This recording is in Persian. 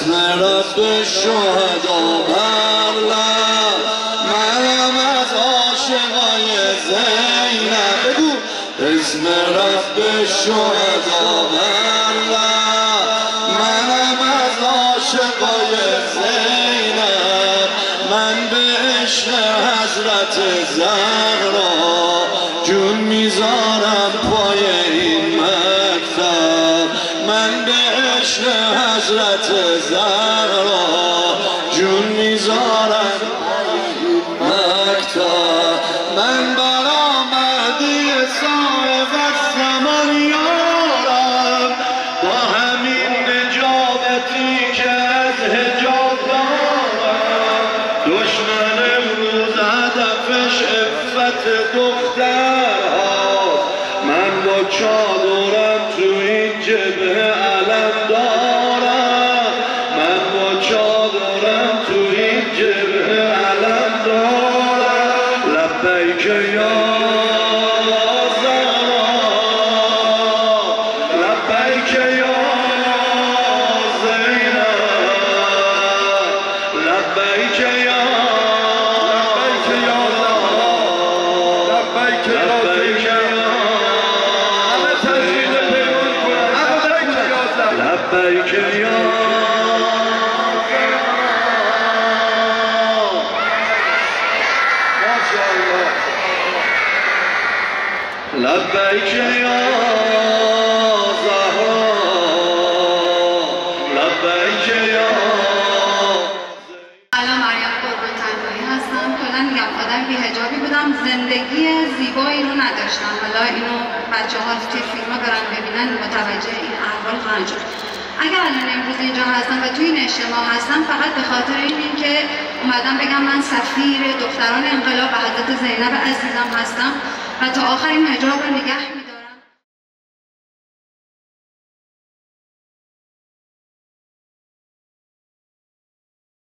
چشم رب شهدا بر لب، منم از عاشقای زینب. بگو اسم رب شهدا بر لب، منم از عاشقای زینب. من به عشق حضرت زهرا جون میذارم پای این مکتب. من به عشق حضرت زهرا جون میذارم مکتب. من برا مهدی صاحب الزمان یارم، با همین نجابتی که از حجاب دارم. دشمن امروز هدفش عفت دخترها، من با چادرم تو این جبهه علم دارم. من با چادرم تو این جبهه علم دارم. لبیک یا زهرا، لبیک یا زینب، لبیک یا لبیک یا لبیک یا زهرا، لبیک یا. الان مریم قربون تنهایی هستم. کلا میگم آدم بی‌حجابی بودم، زندگی زیبایی رو نداشتم. حالا اینو بچه‌ها توی فیلم‌ها برن ببینن متوجه این احوال خواهند شد. اگر الان امروز اینجا هستم و توی این اجتماع هستم، فقط به خاطر این که اومدم بگم من سفیر دختران انقلاب و حضرت زینب عزیزم هستم و تا آخر این حجاب رو نگه می‌دارم.